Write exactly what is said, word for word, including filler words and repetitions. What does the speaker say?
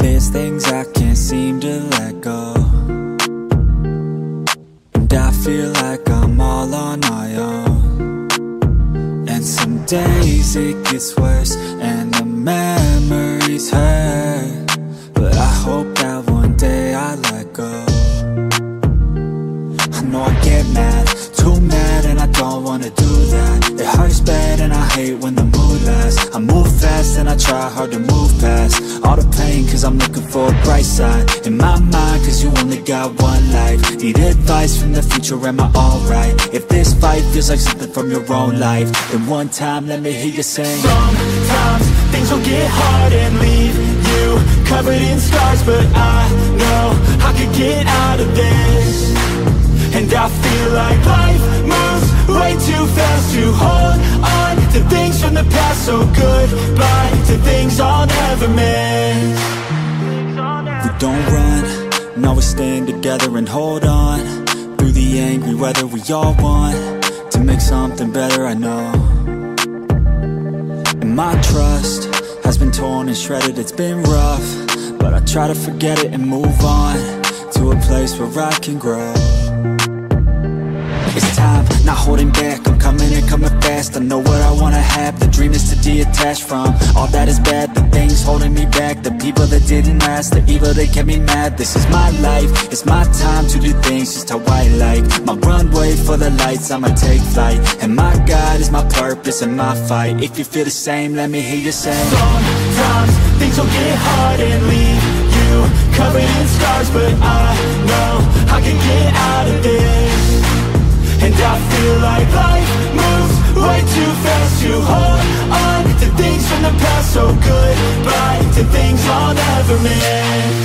There's things I can't seem to let go, and I feel like I'm all on my own. And some days it gets worse, and the memories hurt, but I hope that one day I let go. I know I get mad, too mad, and I don't wanna do that. It hurts bad and I hate when the mood lasts. I move fast and I try hard to move past all the pain, cause I'm looking for a bright side in my mind, cause you only got one life. Need advice from the future, am I alright? If this fight feels like something from your own life, then one time let me hear you sing. Sometimes things will get hard and leave you covered in scars, but I know I could get out of this. And I feel like life moves way too fast to hold on to things from the past, so goodbye to things I'll never miss. We don't run, no, we stand together and hold on through the angry weather. We all want to make something better, I know. And my trust has been torn and shredded, it's been rough, but I try to forget it and move on to a place where I can grow. It's time, not holding back, I'm coming and coming fast. I know what I wanna have, the dream is to detach from all that is bad, the things holding me back, the people that didn't last, the evil that kept me mad. This is my life, it's my time to do things just how I like. My runway for the lights, I'ma take flight, and my God is my purpose and my fight. If you feel the same, let me hear you say. Sometimes things will get hard and leave you covered in scars, but I know I can get out of this. And I feel like life moves way too fast to hold on to things from the past, so goodbye to things I'll never miss.